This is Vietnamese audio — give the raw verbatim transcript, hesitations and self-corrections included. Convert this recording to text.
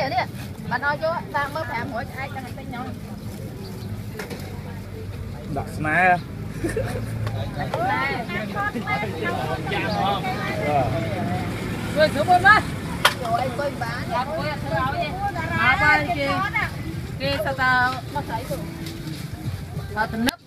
dia dia. Bạn ơi chú, ta mới phạm mỗi ai cho này tin nhau. Đặt snare. Rồi chú bơi mất. Rồi bơi bán. Ba ba kia. Kia sao ta mất thấy được. Tao tính